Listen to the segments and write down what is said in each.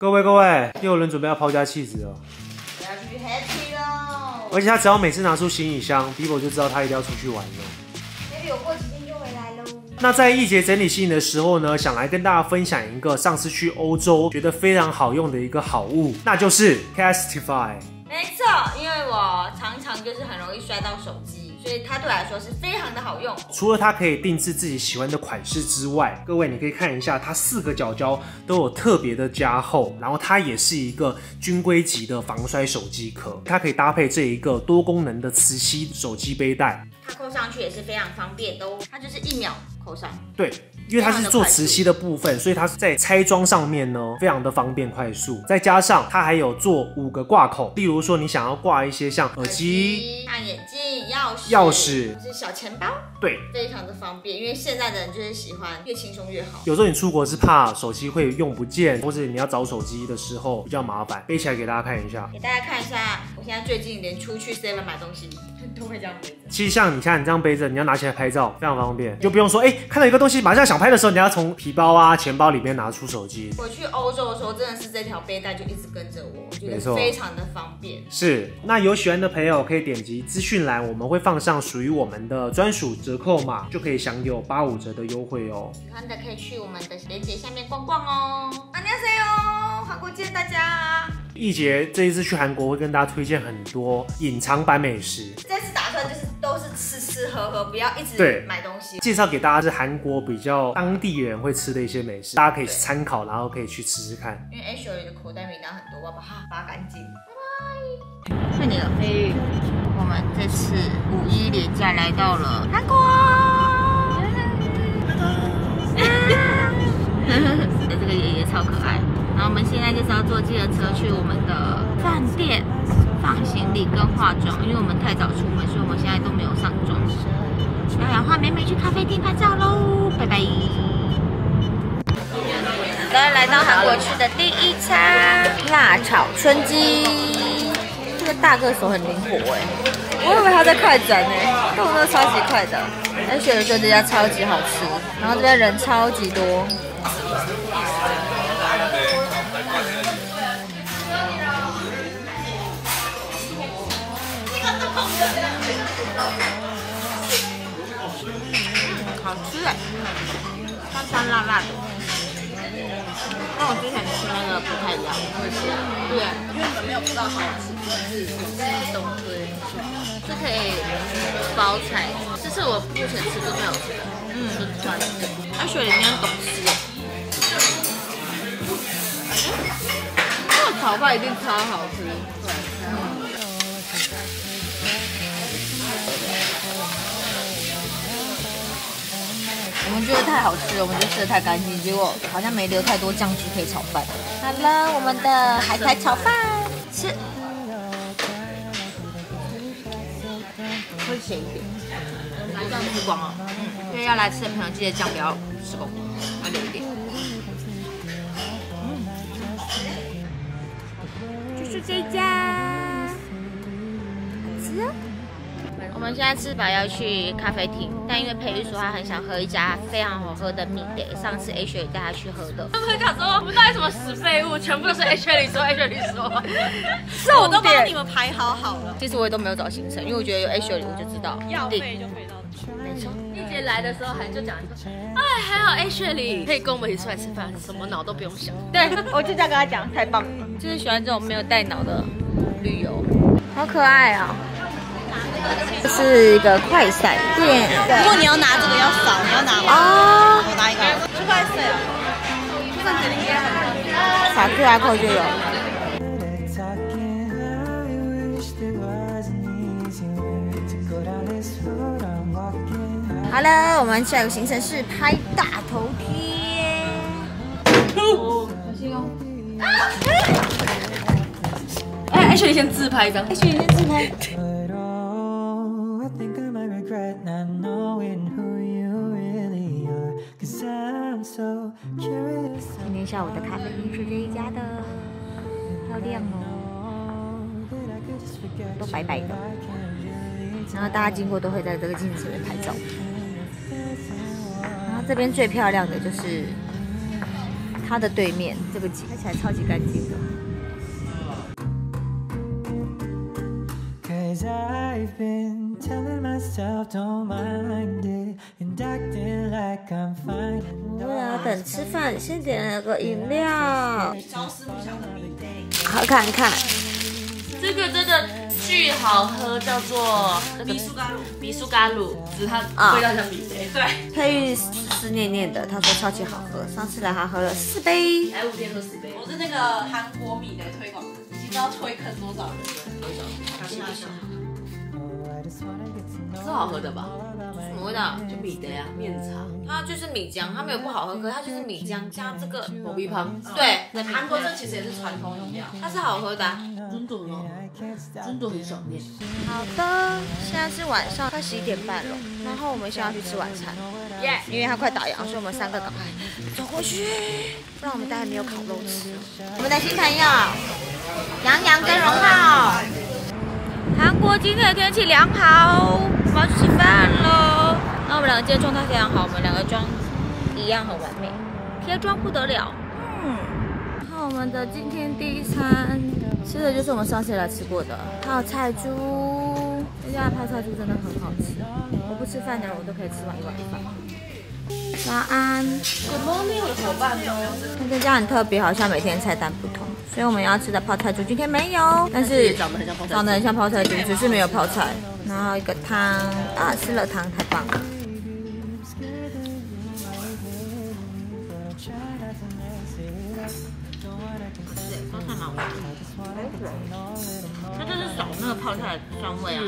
各位，又有人准备要抛家弃子了。我要去 happy 喽！而且他只要每次拿出行李箱 ，Bebo 就知道他一定要出去玩了。Maybe 我过几天就回来喽。那在易杰整理行李的时候呢，想来跟大家分享一个上次去欧洲觉得非常好用的一个好物，那就是 Castify。没错，因为我常常就是很容易摔到手机。 所以它对我来说是非常的好用。除了它可以定制自己喜欢的款式之外，各位你可以看一下，它4个角角都有特别的加厚，然后它也是一个军规级的防摔手机壳，它可以搭配这一个多功能的磁吸手机背带，它扣上去也是非常方便的哦，它就是1秒扣上。对。 因为它是做磁吸的部分，所以它在拆装上面呢，非常的方便快速。再加上它还有做5个挂口，例如说你想要挂一些像耳机、像眼镜、钥匙，就是小钱包，对，非常的方便。因为现在的人就是喜欢越轻松越好。有时候你出国是怕手机会用不见，或者你要找手机的时候比较麻烦，背起来给大家看一下。给大家看一下，我现在最近连出去 7-Eleven 买东西都会这样背着。其实像你看你这样背着，你要拿起来拍照非常方便，就不用说看到一个东西马上想。 拍的时候，你要从皮包啊、钱包里面拿出手机。我去欧洲的时候，真的是这条背带就一直跟着我，我觉得非常的方便。是，那有喜欢的朋友可以点击资讯栏，我们会放上属于我们的专属折扣码，就可以享有85折的优惠哦。喜欢的可以去我们的链接下面逛逛哦。안녕하세요，韩国见大家。易杰这一次去韩国会跟大家推荐很多隐藏版美食。这次打算就是都是吃喝，不要一直买东西。介绍给大家是韩国比较。 当地人会吃的一些美食，大家可以参考，然后可以去吃吃看。因为 H 的口袋名单很多，我把它拔干净。拜拜。顺利了，飞宇。我们这次5.1连假来到了韩国。这个爷爷超可爱。然后我们现在就是要坐计程车去我们的饭店放行李跟化妆，因为我们太早出门，所以我们现在都没有上妆。 要氧化美美去咖啡厅拍照喽，拜拜！来到韩国吃的第一餐，辣炒春鸡。这个大个手很灵活我以为他在快转动作超级快的。但是我觉得这家超级好吃，然后这边人超级多。好吃哎，酸酸辣辣的，跟我之前吃那个不太一样。对，因为你们没有吃到好吃的东西，是可以包菜，这是我目前吃过最好吃的。是酸的，而且里面懂吃哎。这个炒饭一定超好吃。我们觉得太好吃了，我们就吃得太干净，结果好像没留太多酱汁可以炒饭。好了，我们的海苔炒饭吃，会咸一点，来酱吃光哦。所以要来吃的朋友记得酱不要吃光，要留一点。就是这家，好吃哦。 我们现在吃饱要去咖啡厅，但因为培育说他很想喝一家非常好喝的米德，上次 H 也带他去喝的。他们想说我们到底什么死废物，全部都是 H 里说，是我都帮你们排好好了。其实我也都没有找行程，因为我觉得有 H 里我就知道要费就可以到。没错，丽姐来的时候还就讲说，哎，还好 H 里可以跟我们一起出来吃饭，什么脑都不用想。对，我就这样跟他讲，太棒了，就是喜欢这种没有带脑的旅游，好可爱啊、哦。 这是一个快闪店，如果你要拿这个要扫，你要拿吗？哦，我拿一个，是快闪啊，扫 QR code 就有。好了，我们下一个行程是拍大头贴。小心哦！哎 ，H 你先自拍一张 ，H 你先自拍。 今天下午的咖啡厅是这一家的，漂亮哦，都白白的。然后大家经过都会在这个镜子前面拍照。然后这边最漂亮的就是它的对面这个景，看起来超级干净的。无聊，等吃饭，先点了个饮料，好看看。这个真的巨好喝，叫做米苏咖鲁，只是它味道像米杯。对，佩玉思念念的，他说超级好喝，上次来他喝了4杯，来5天喝4杯。我是那个韩国米的推广，已经不知道推坑多少人了，是好喝的吧？什么味道？就米的呀，面茶。它就是米浆，它没有不好喝，可是它就是米浆加这个火米汤。对，韩国这其实也是传统饮料，它是好喝的。真的很想念。好的，现在是晚上快11点半了，然后我们现在要去吃晚餐，因为它快打烊，所以我们3个赶快走过去，不然我们待会没有烤肉吃。我们的新朋友杨洋跟荣浩。 韩国今天的天气良好，我们要去吃饭喽。那我们两个今天状态非常好，我们两个妆一样很完美，贴妆不得了。然后我们的今天第一餐吃的就是我们上次来吃过的，还有菜猪。这家的泡菜猪真的很好吃，我不吃饭的人我都可以吃完一碗饭。早安 ，Good morning， 我的伙伴。那这家很特别，好像每天菜单不同。 所以我们要吃的泡菜猪今天没有，但是长得很像泡菜猪，只是没有泡菜。然后一个汤啊，吃了汤太棒了。泡菜蛮好吃，它就是少那个泡菜的酸味啊。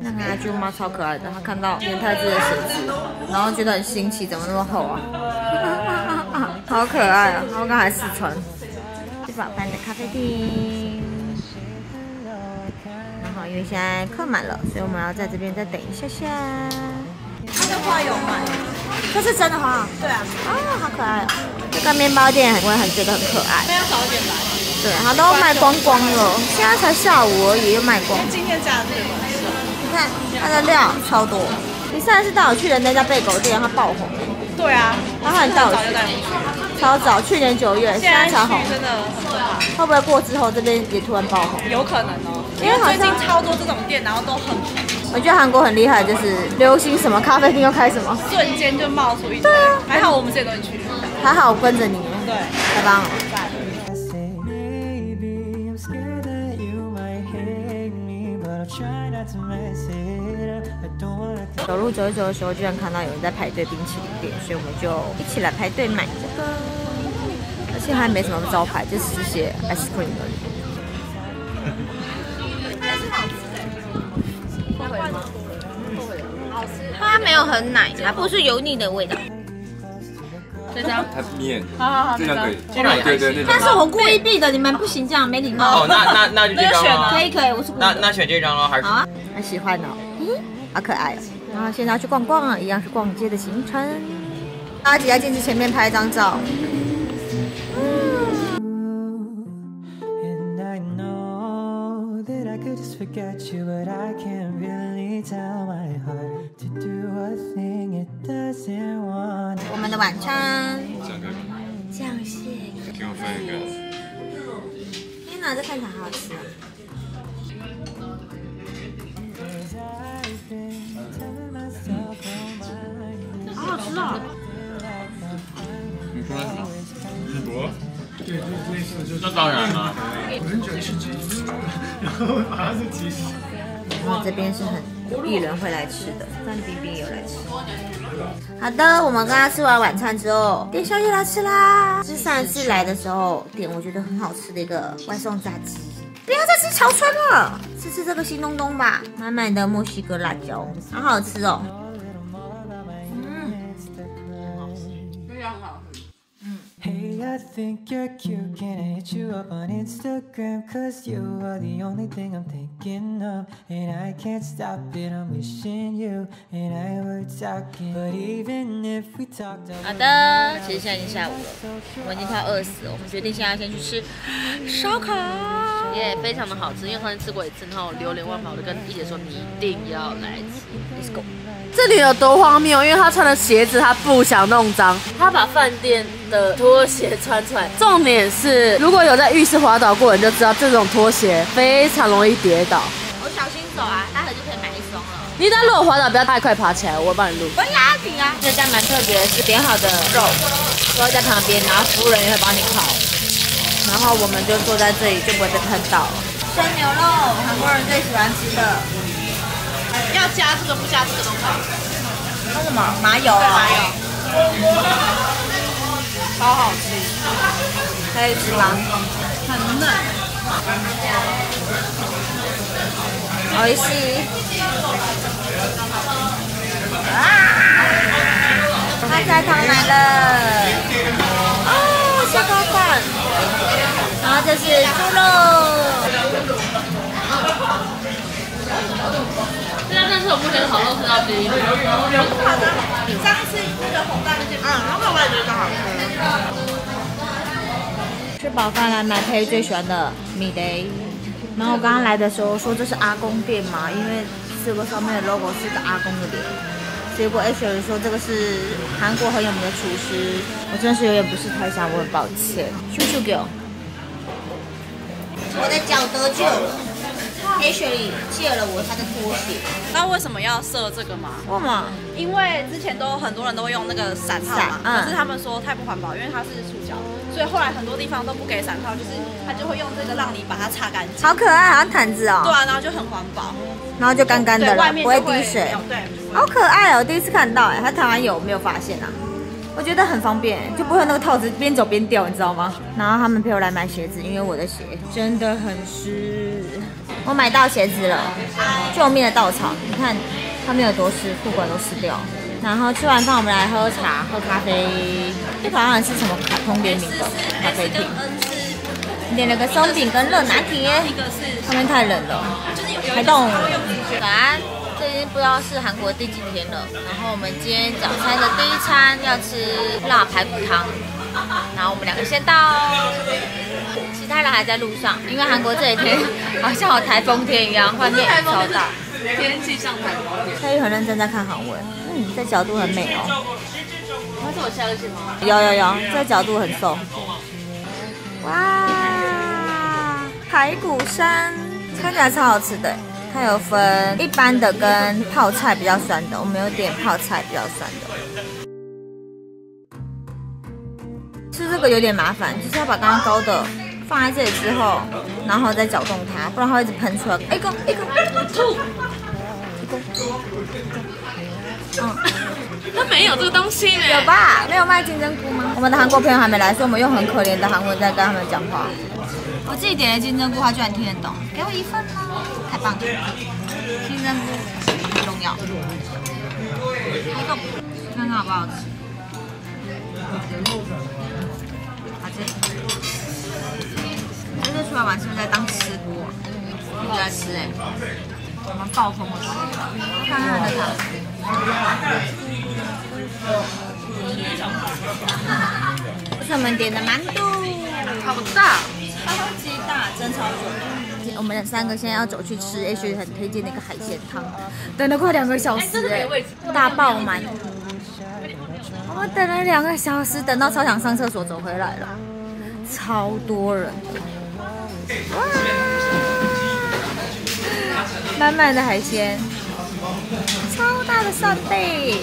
那个阿舅妈超可爱的，她看到明太子的绳子，然后觉得很新奇，怎么那么厚啊？好可爱啊！我刚才试穿。吃饱饭的咖啡厅。然后因为现在客满了，所以我们要在这边再等一下下。它的花有卖，这是真的花？对啊。哦，好可爱啊！这个面包店我也很觉得很可爱。非常少点来。 对，它都卖光光了，现在才下午而已，又卖光。今天加的这个，你看它的料超多。你上次带我去的那家贝狗店，它爆红。对啊，它很早就在红，超早，去年9月，现在才红。真的很可怕。会不会过之后这边也突然爆红？有可能哦，因为最近超多这种店，然后都很红。我觉得韩国很厉害，就是流行什么咖啡厅就开什么，瞬间就冒出一堆。对啊，还好我们这些东西去。还好我跟着你们。对，太棒了。 走路走一走的时候，居然看到有人在排队冰淇淋店，所以我们就一起来排队买这个，而且还没什么招牌，就是写 ice cream 而已。但是好吃的，后悔了吗？后悔了，好吃。它没有很奶，它不是油腻的味道。 这张它面，好，这张可以，对对对。但是我故意避的，你们不行，这样没礼貌。哦，那就这张了。可以，我是。那选这张喽，还是？好啊，很喜欢哦，好可爱。然后现在要去逛逛了，一样是逛街的行程。大家挤在镜子前面拍一张照。我们的晚餐，酱蟹。给我分一个。天哪，这看起来好好吃啊！好好吃啊！你说什么？淄博？对，类似就是。那当然了。我很喜欢吃鸡，然后它是鸡。然后这边是很。 艺人会来吃的，但冰冰也有来吃。好的，我们刚刚吃完晚餐之后，点宵夜来吃啦。是上一次来的时候点我觉得很好吃的一个外送炸鸡。不要再吃潮川了，吃这个新东东吧，满满的墨西哥辣椒，好好吃哦。嗯，非常好吃。嗯。I think you're cute. Can I hit you up on Instagram? Cause you are the only thing I'm thinking of, and I can't stop it. I'm wishing you and I were talking, but even if we talked about it. 好的，其实现在已经下午了，我已经快饿死了。我们决定现在先去吃烧烤，耶，非常的好吃。因为上次吃过一次，然后流连忘返，我就跟一姐说你一定要来吃 ，Let's go。 这里有多荒谬？因为他穿的鞋子，他不想弄脏，他把饭店的拖鞋穿出来。重点是，如果有在浴室滑倒过，你就知道这种拖鞋非常容易跌倒。我小心走啊，待会就可以买一双了。你等如果滑倒，不要太快爬起来，我会帮你录。我拉紧啊！这家蛮特别的，是点好的肉，都在旁边，然后服务人员会帮你烤，然后我们就坐在这里，就不会被喷到。生牛肉，韩国人最喜欢吃的。 要加这个不加这个都好。那什么麻油？对麻油，超好吃，可以吃吗？很嫩。好吃。啊！阿仔汤来了。哦，下高饭。然后这是猪肉。 但是我目前烤肉吃到第一，好的。上次那个红蛋是，然后我也觉得好吃。吃饱饭来买佩最喜欢的米雷。然后我刚刚来的时候说这是阿公店嘛，因为这个上面的 logo 是个阿公的脸。结果 H 有人说这个是韩国很有名的厨师，我真的是有点不是太想，我很抱歉。叔叔给我，我的脚得救了。 Ashley 借了我他的拖鞋，那为什么要设这个嘛？为什么？因为之前都很多人都会用那个伞套嘛，可是他们说太不环保，因为它是塑胶，所以后来很多地方都不给伞套，就是他就会用这个让你把它擦干净。好可爱，好像毯子哦。对啊，然后就很环保，然后就干干的，不会滴水。对，好可爱哦，第一次看到哎，它台湾有没有发现啊？我觉得很方便，就不会那个套子边走边掉，你知道吗？然后他们陪我来买鞋子，因为我的鞋真的很湿。 我买到鞋子了，救命的稻草！你看它没有多湿，裤管都湿掉。然后吃完饭，我们来喝茶、喝咖啡。这好像是什么卡通联名的咖啡厅？点了个松饼跟热拿铁。外面太冷了，还冻。早安，这已经不知道是韩国第几天了。然后我们今天早餐的第一餐要吃辣排骨汤，然后我们两个先到哦。 其他人还在路上，因为韩国这几天好像有台风天一样，外面超大，天气像台风天。他又很认真在看韩文，嗯，这角度很美哦。他是我下个去吗？有，这角度很瘦。哇，排骨山看起来超好吃的，它有分一般的跟泡菜比较酸的，我们有点泡菜比较酸的。 吃这个有点麻烦，就是要把刚刚高的放在这里之后，然后再搅动它，不然它会一直喷出来。一个，它没有这个东西耶。有吧？没有卖金针菇吗？我们的韩国朋友还没来，所以我们用很可怜的韩文在跟他们讲话。我自己点的金针菇，他居然听得懂，给我一份啦！太棒了，金针菇很重要。看看好不好吃。 好吃！这次出来玩是不是在当吃播？我在吃哎，我们暴风了！看看它的汤。这是我们点的馒头，好大，超级大，真超久。我们三个现在要走去吃 H 很推荐的一个海鲜汤，等了快2个小时哎，大爆满。 我等了2个小时，等到超想上厕所，走回来了，超多人的，哇！满满的海鲜，超大的扇贝，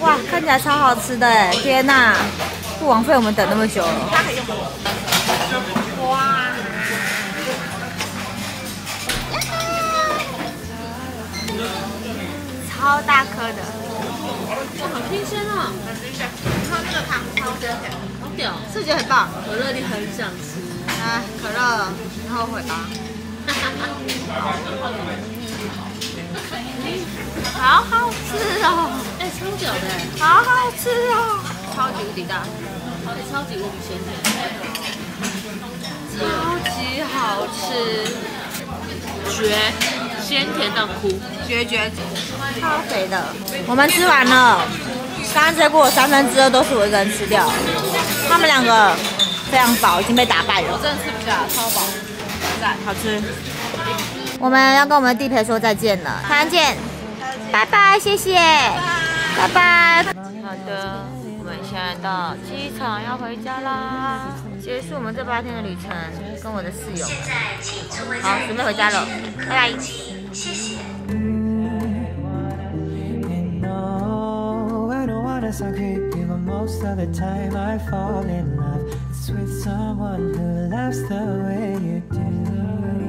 哇，看起来超好吃的哎！天哪，不枉费我们等那么久了。哇！超大颗的。 哇，好新鲜哦！很新鲜，你看那个汤超鲜甜，好屌，视觉很棒。可乐你很想吃，哎，可乐，你后悔吧。好好吃哦！哎，超屌的，好好吃哦，超级无敌大。超级无比鲜甜，超级好吃，绝，鲜甜到哭，绝，超肥的。我们吃完了，刚刚结果2/3都是我一个人吃掉，他们两个非常饱，已经被打败了。我真的吃不了，超饱，赞，好吃。我们要跟我们的地陪说再见了，台南见，拜拜，谢谢，拜拜。好的。 我们现在到机场要回家啦，结束我们这8天的旅程，跟我的室友。好，准备回家了，拜拜。谢谢。